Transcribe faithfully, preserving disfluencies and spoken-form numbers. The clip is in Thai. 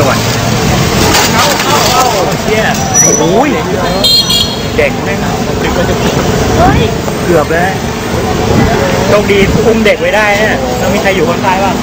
ด่วนเข้าเข้าเข้าเชี่ยโอ้ยเด็กแม่งดึงกระจกเฮ้ยเกือบแล้วโชคดีอุ้มเด็กไว้ได้นะแล้วมีใครอยู่คนท้ายบ้าง